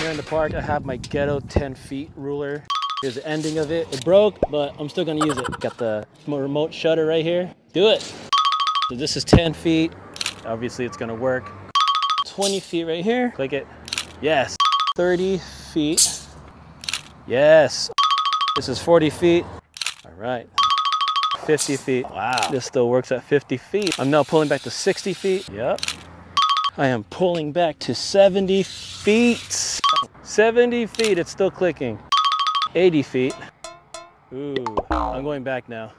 Here in the park, I have my ghetto 10 feet ruler. Here's the ending of it. It broke, but I'm still gonna use it. Got the remote shutter right here. Do it. So this is 10 feet. Obviously it's gonna work. 20 feet right here. Click it. Yes. 30 feet. Yes. This is 40 feet. All right. 50 feet. Wow. This still works at 50 feet. I'm now pulling back to 60 feet. Yep. I am pulling back to 70 feet. 70 feet, it's still clicking. 80 feet. Ooh, I'm going back now.